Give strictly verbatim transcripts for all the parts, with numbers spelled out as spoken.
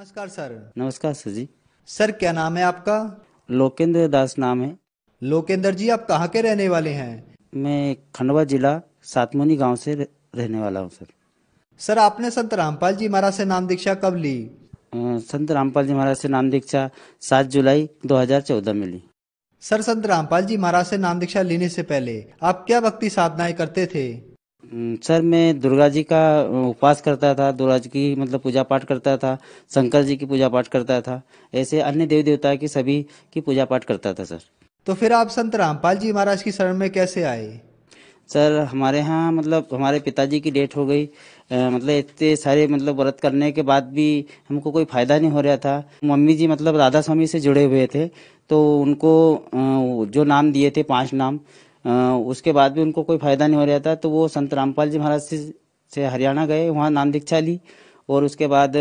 नमस्कार सर। नमस्कार सर जी। सर क्या नाम है आपका? लोकेंद्र दास नाम है। लोकेंद्र जी आप कहाँ के रहने वाले हैं? मैं खंडवा जिला सातमुनी गांव से रहने वाला हूँ सर। सर आपने संत रामपाल जी महाराज से नाम दीक्षा कब ली? संत रामपाल जी महाराज से नाम दीक्षा सात जुलाई दो हज़ार चौदह में ली। सर संत रामपाल जी महाराज से नाम दीक्षा लेने से पहले आप क्या भक्ति साधनाएं करते थे? सर मैं दुर्गा जी का उपवास करता था, दुर्गा जी की मतलब पूजा पाठ करता था, शंकर जी की पूजा पाठ करता था, ऐसे अन्य देवी देवता की सभी की पूजा पाठ करता था सर। तो फिर आप संत रामपाल जी महाराज की शरण में कैसे आए? सर हमारे यहाँ मतलब हमारे पिताजी की डेथ हो गई, आ, मतलब इतने सारे मतलब व्रत करने के बाद भी हमको कोई फ़ायदा नहीं हो रहा था। मम्मी जी मतलब राधा स्वामी से जुड़े हुए थे, तो उनको जो नाम दिए थे पांच नाम, आ, उसके बाद भी उनको कोई फ़ायदा नहीं हो रहा था, तो वो संत रामपाल जी महाराज से, से हरियाणा गए, वहाँ नाम दीक्षा ली और उसके बाद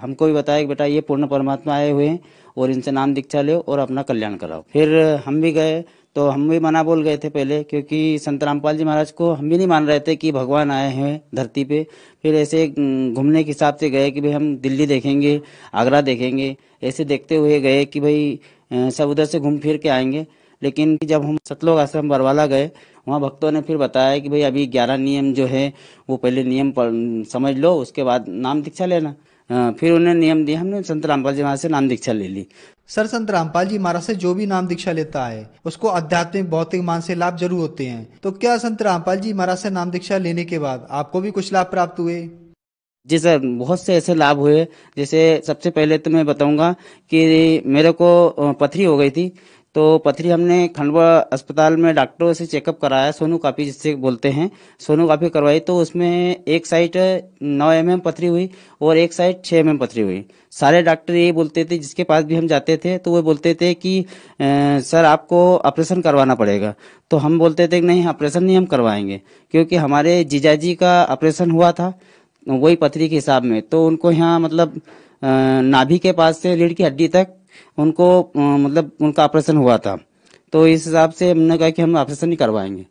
हमको भी बताया कि बेटा ये पूर्ण परमात्मा आए हुए हैं और इनसे नाम दीक्षा लो और अपना कल्याण कराओ। फिर हम भी गए तो हम भी मना बोल गए थे पहले, क्योंकि संत रामपाल जी महाराज को हम भी नहीं मान रहे थे कि भगवान आए हैं धरती पे। फिर ऐसे घूमने के हिसाब से गए कि भाई हम दिल्ली देखेंगे, आगरा देखेंगे, ऐसे देखते हुए गए कि भाई सब उधर से घूम फिर के आएंगे। लेकिन जब हम सतलोक आश्रम बरवाला गए, वहाँ भक्तों ने फिर बताया कि भाई अभी ग्यारह नियम जो है वो पहले नियम समझ लो, उसके बाद नाम दीक्षा लेना। फिर उन्हें नियम दिया, हमने संत रामपाल जी महाराज से नाम दीक्षा ले ली। सर संत रामपाल जी महाराज से जो भी नाम दीक्षा लेता है उसको आध्यात्मिक भौतिक मानसिक लाभ जरूर होते हैं, तो क्या संत रामपाल जी महाराज से नाम दीक्षा लेने के बाद आपको भी कुछ लाभ प्राप्त हुए? जी सर बहुत से ऐसे लाभ हुए। जैसे सबसे पहले तो मैं बताऊंगा कि मेरे को पथरी हो गई थी, तो पथरी हमने खंडवा अस्पताल में डॉक्टरों से चेकअप कराया, सोनू कापी जिससे बोलते हैं, सोनू कापी करवाई, तो उसमें एक साइड नौ एम एम पथरी हुई और एक साइड छः एम एम पथरी हुई। सारे डॉक्टर यही बोलते थे, जिसके पास भी हम जाते थे तो वो बोलते थे कि ए, सर आपको ऑपरेशन करवाना पड़ेगा। तो हम बोलते थे कि नहीं ऑपरेशन नहीं हम करवाएंगे, क्योंकि हमारे जीजाजी का ऑपरेशन हुआ था वही पथरी के हिसाब में, तो उनको यहाँ मतलब नाभि के पास से रीढ़ की हड्डी तक उनको मतलब उनका ऑपरेशन हुआ था। तो इस हिसाब से हमने कहा कि हम ऑपरेशन नहीं करवाएंगे,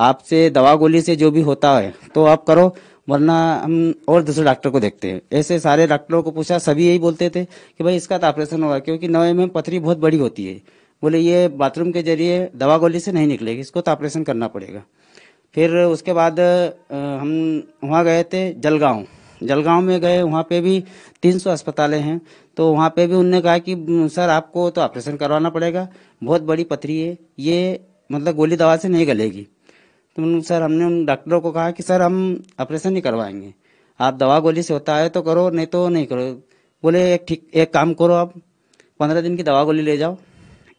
आपसे दवा गोली से जो भी होता है तो आप करो, वरना हम और दूसरे डॉक्टर को देखते हैं। ऐसे सारे डॉक्टरों को पूछा, सभी यही बोलते थे कि भाई इसका तो ऑपरेशन होगा, क्योंकि नौ एम एम पथरी बहुत बड़ी होती है। बोले ये बाथरूम के जरिए दवा गोली से नहीं निकलेगी, इसको तो ऑपरेशन करना पड़ेगा। फिर उसके बाद हम वहाँ गए थे जलगाँव, जलगाँव में गए, वहाँ पे भी तीन सौ अस्पतालें हैं, तो वहाँ पे भी उनने कहा कि सर आपको तो ऑपरेशन करवाना पड़ेगा, बहुत बड़ी पथरी है ये, मतलब गोली दवा से नहीं गलेगी। तो सर हमने उन डॉक्टरों को कहा कि सर हम ऑपरेशन नहीं करवाएंगे, आप दवा गोली से होता है तो करो, नहीं तो नहीं करो। बोले एक ठीक एक काम करो, आप पंद्रह दिन की दवा गोली ले जाओ,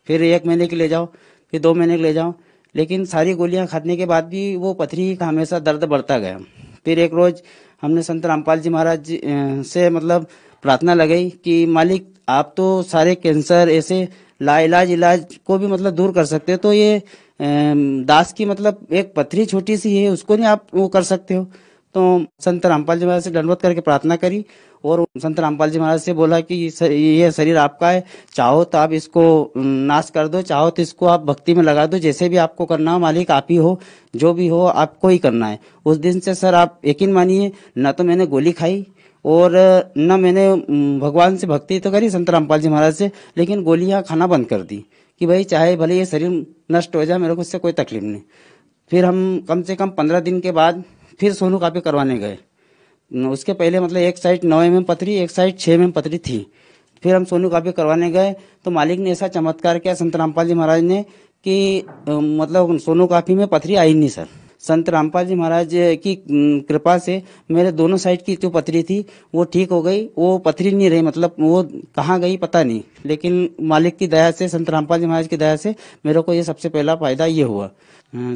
फिर एक महीने की ले जाओ, फिर दो महीने की ले जाओ। लेकिन सारी गोलियाँ खाने के बाद भी वो पथरी का हमेशा दर्द बढ़ता गया। फिर एक रोज़ हमने संत रामपाल जी महाराज से मतलब प्रार्थना लगाई कि मालिक आप तो सारे कैंसर ऐसे लाइलाज इलाज को भी मतलब दूर कर सकते हो, तो ये दास की मतलब एक पथरी छोटी सी है उसको नहीं आप वो कर सकते हो। तो संत रामपाल जी महाराज से दंडवत करके प्रार्थना करी और संत रामपाल जी महाराज से बोला कि ये शरीर आपका है, चाहो तो आप इसको नाश कर दो, चाहो तो इसको आप भक्ति में लगा दो, जैसे भी आपको करना हो, मालिक आप ही हो, जो भी हो आपको ही करना है। उस दिन से सर आप यकीन मानिए ना तो मैंने गोली खाई और न मैंने भगवान से भक्ति तो करी संत रामपाल जी महाराज से, लेकिन गोलियाँ खाना बंद कर दी कि भाई चाहे भले ये शरीर नष्ट हो जाए मेरे को उससे कोई तकलीफ नहीं। फिर हम कम से कम पंद्रह दिन के बाद फिर सोनू कापी करवाने गए, उसके पहले मतलब एक साइड नौ एम एम पथरी एक साइड छः एम एम पथरी थी। फिर हम सोनू कापी करवाने गए तो मालिक ने ऐसा चमत्कार किया संत रामपाल जी महाराज ने कि मतलब सोनू कापी में पथरी आई नहीं सर। संत रामपाल जी महाराज की कृपा से मेरे दोनों साइड की जो पथरी थी वो ठीक हो गई, वो पथरी नहीं रही, मतलब वो कहाँ गई पता नहीं, लेकिन मालिक की दया से संत रामपाल जी महाराज की दया से मेरे को ये सबसे पहला फ़ायदा ये हुआ।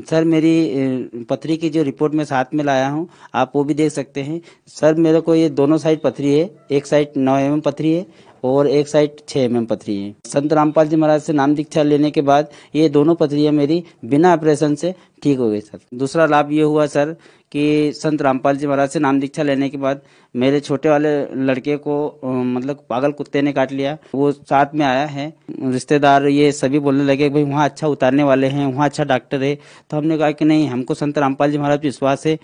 सर मेरी पथरी की जो रिपोर्ट मैं साथ में लाया हूँ आप वो भी देख सकते हैं। सर मेरे को ये दोनों साइड पथरी है, एक साइड नौ एम एम पथरी है और एक साइड छः एम एम पथरी है। संत रामपाल जी महाराज से नाम दीक्षा लेने के बाद ये दोनों पथरियाँ मेरी बिना ऑपरेशन से ठीक हो गई सर। दूसरा लाभ ये हुआ सर कि संत रामपाल जी महाराज से नाम दीक्षा लेने के बाद मेरे छोटे वाले लड़के को मतलब पागल कुत्ते ने काट लिया, वो साथ में आया है। रिश्तेदार ये सभी बोलने लगे भाई वहाँ अच्छा उतारने वाले हैं, वहाँ अच्छा डॉक्टर है, तो हमने कहा कि नहीं हमको संत रामपाल जी महाराज पर विश्वास है,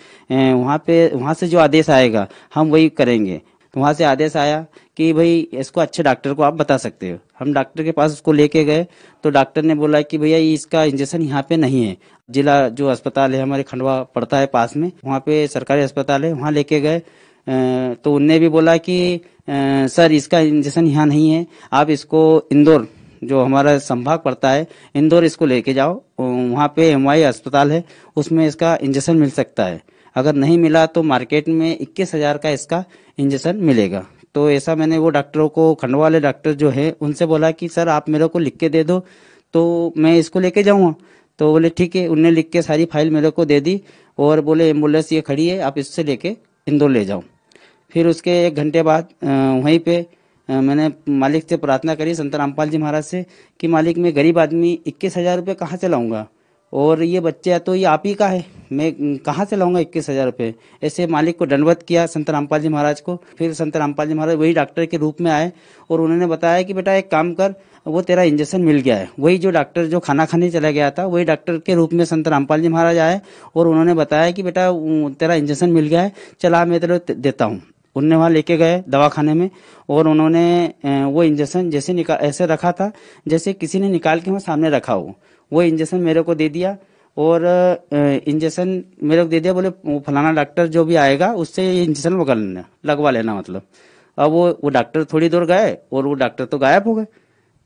वहाँ पे वहाँ से जो आदेश आएगा हम वही करेंगे। वहाँ से आदेश आया कि भाई इसको अच्छे डॉक्टर को आप बता सकते हो। हम डॉक्टर के पास उसको लेके गए तो डॉक्टर ने बोला कि भैया इसका इंजेक्शन यहाँ पे नहीं है, जिला जो अस्पताल है हमारे खंडवा पड़ता है पास में, वहाँ पे सरकारी अस्पताल है, वहाँ लेके गए तो उनने भी बोला कि सर इसका इंजेक्शन यहाँ नहीं है, आप इसको इंदौर जो हमारा संभाग पड़ता है इंदौर इसको लेके जाओ, वहाँ पे एम आई अस्पताल है उसमें इसका इंजेक्शन मिल सकता है, अगर नहीं मिला तो मार्केट में इक्कीस हजार का इसका इंजेक्शन मिलेगा। तो ऐसा मैंने वो डॉक्टरों को, खंडवा वाले डॉक्टर जो है उनसे बोला कि सर आप मेरे को लिख के दे दो तो मैं इसको लेके जाऊँगा, तो बोले ठीक है। उनने लिख के सारी फाइल मेरे को दे दी और बोले एम्बुलेंस ये खड़ी है, आप इससे लेके इंदौर ले जाओ। फिर उसके एक घंटे बाद वहीं पर मैंने मालिक से प्रार्थना करी, संत रामपाल जी महाराज से, कि मालिक मैं गरीब आदमी इक्कीस हज़ार रुपये कहाँ से लाऊँगा, और ये बच्चा तो ये आप ही का है, मैं कहाँ से लाऊंगा इक्कीस हज़ार रुपये। ऐसे मालिक को दंडवत किया संत रामपाल जी महाराज को। फिर संत रामपाल जी महाराज वही डॉक्टर के रूप में आए और उन्होंने बताया कि बेटा एक काम कर, वो तेरा इंजेक्शन मिल गया है। वही जो डॉक्टर जो खाना खाने चला गया था वही डॉक्टर के रूप में संत रामपाल जी महाराज आए और उन्होंने बताया कि बेटा तेरा इंजेक्शन मिल गया है, चला मैं तेरे देता हूँ। उनने वहाँ लेके गए दवाखाने में और उन्होंने वो इंजेक्शन जैसे निकाल ऐसे रखा था जैसे किसी ने निकाल के वहाँ सामने रखा हो, वो इंजेक्शन मेरे को दे दिया और इंजेक्शन मेरे को दे दिया, बोले फलाना डॉक्टर जो भी आएगा उससे ये इंजेक्शन लगा लेना लगवा लेना मतलब। अब वो वो डॉक्टर थोड़ी दूर गए और वो डॉक्टर तो गायब हो गए।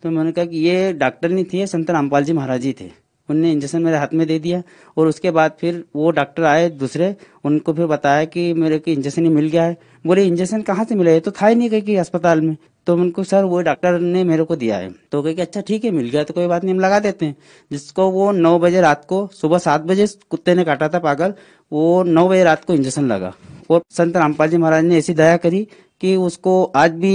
तो मैंने कहा कि ये डॉक्टर नहीं थे, संत रामपाल जी महाराज जी थे। उनने इंजेक्शन मेरे हाथ में दे दिया और उसके बाद फिर वो डॉक्टर आए दूसरे, उनको फिर बताया कि मेरे को इंजेक्शन ही मिल गया है। बोले इंजेक्शन कहाँ से मिला, ये तो था ही नहीं कहीं कि अस्पताल में। तो उनको सर वो डॉक्टर ने मेरे को दिया है। तो कहे कि अच्छा ठीक है मिल गया तो कोई बात नहीं, हम लगा देते हैं। जिसको वो नौ बजे रात को, सुबह सात बजे कुत्ते ने काटा था पागल, वो नौ बजे रात को इंजेक्शन लगा। और संत रामपाल जी महाराज ने ऐसी दया करी कि उसको आज भी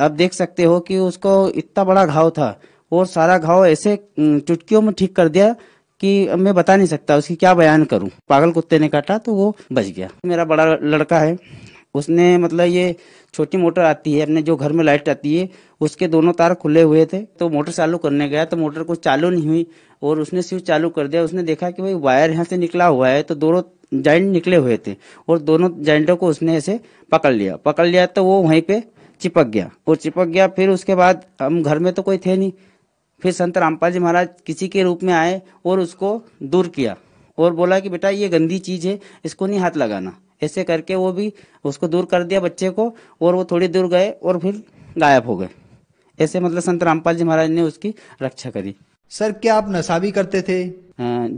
आप देख सकते हो कि उसको इतना बड़ा घाव था और सारा घाव ऐसे चुटकियों में ठीक कर दिया कि मैं बता नहीं सकता, उसकी क्या बयान करूं। पागल कुत्ते ने काटा तो वो बच गया। मेरा बड़ा लड़का है, उसने मतलब ये छोटी मोटर आती है अपने जो घर में लाइट आती है उसके दोनों तार खुले हुए थे, तो मोटर चालू करने गया तो मोटर को चालू नहीं हुई और उसने स्विच चालू कर दिया। उसने देखा कि भाई वायर यहाँ से निकला हुआ है, तो दोनों जॉइंट निकले हुए थे और दोनों जॉइंटों को उसने ऐसे पकड़ लिया पकड़ लिया तो वो वहीं पर चिपक गया और चिपक गया। फिर उसके बाद हम घर में तो कोई थे नहीं, फिर संत रामपाल जी महाराज किसी के रूप में आए और उसको दूर किया और बोला कि बेटा ये गंदी चीज़ है, इसको नहीं हाथ लगाना। ऐसे करके वो भी उसको दूर कर दिया बच्चे को और वो थोड़ी दूर गए और फिर गायब हो गए। ऐसे मतलब संत रामपाल जी महाराज ने उसकी रक्षा करी। सर क्या आप नशा भी करते थे?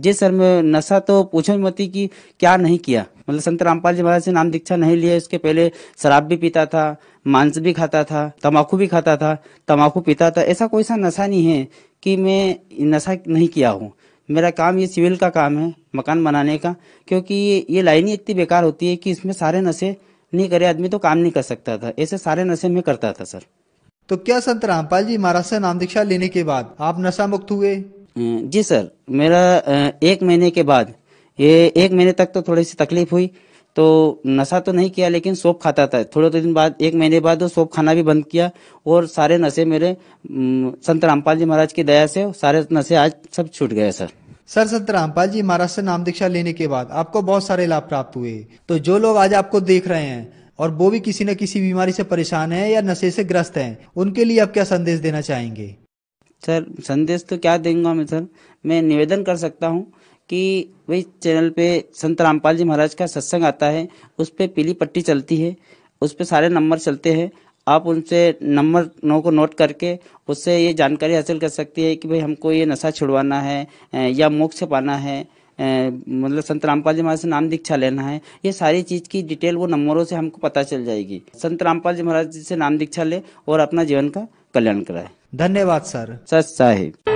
जी सर मैं नशा तो पूछो मती कि क्या नहीं किया, मतलब संत रामपाल जी महाराज से नाम दीक्षा नहीं लिया। उसके पहले शराब भी पीता था, मांस भी खाता था, तम्बाकू भी खाता था, तम्बाकू पीता था। ऐसा कोई सा नशा नहीं है कि मैं नशा नहीं किया हूँ। मेरा काम ये सिविल का काम है, मकान बनाने का, क्योंकि ये लाइन ही इतनी बेकार होती है कि इसमें सारे नशे नहीं करे आदमी तो काम नहीं कर सकता था। ऐसे सारे नशे मैं करता था सर। तो क्या संत रामपाल जी महाराज से नाम दीक्षा लेने के बाद आप नशा मुक्त हुए? जी सर मेरा एक महीने के बाद, ये एक महीने तक तो थोड़ी सी तकलीफ हुई तो नशा तो नहीं किया, लेकिन सोप खाता था। थोड़े थोड़े दिन बाद, एक महीने बाद वो सोप खाना भी बंद किया और सारे नशे मेरे संत रामपाल जी महाराज की दया से सारे नशे आज सब छूट गए सर। सर संत रामपाल जी महाराज से नाम दीक्षा लेने के बाद आपको बहुत सारे लाभ प्राप्त हुए। तो जो लोग आज आपको देख रहे हैं और वो भी किसी न किसी बीमारी से परेशान है या नशे से ग्रस्त हैं, उनके लिए आप क्या संदेश देना चाहेंगे? सर संदेश तो क्या देंगे मैं सर, मैं निवेदन कर सकता हूं कि भाई चैनल पे संत रामपाल जी महाराज का सत्संग आता है, उस पे पीली पट्टी चलती है, उस पे सारे नंबर चलते हैं। आप उनसे नंबर नौ को नोट करके उससे ये जानकारी हासिल कर सकती है कि भाई हमको ये नशा छुड़वाना है या मोक्ष पाना है, मतलब संत रामपाल जी महाराज से नाम दीक्षा लेना है। ये सारी चीज़ की डिटेल वो नंबरों से हमको पता चल जाएगी। संत रामपाल जी महाराज जी से नाम दीक्षा ले और अपना जीवन का कल्याण कराए। धन्यवाद सर। सच साहिब।